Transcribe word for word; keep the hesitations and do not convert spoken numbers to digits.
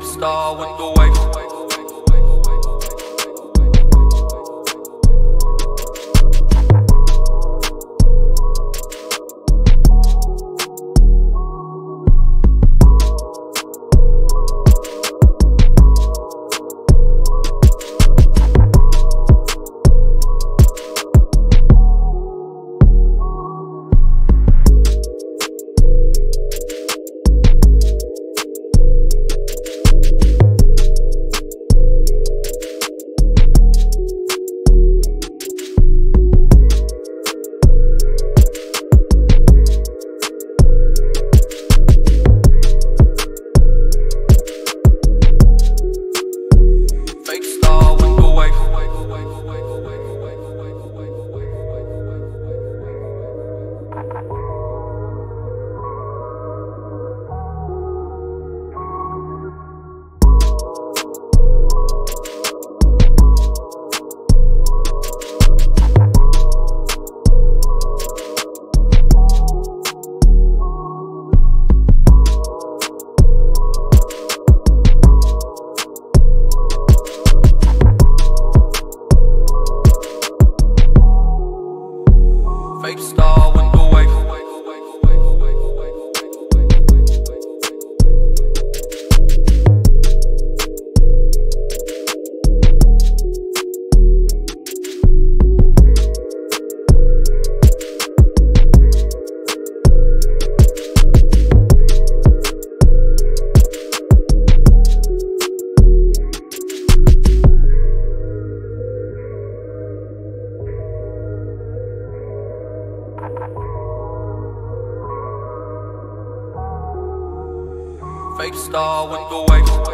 FabeStar with the wave. FabeStar with the wave. FabeStar with the wave.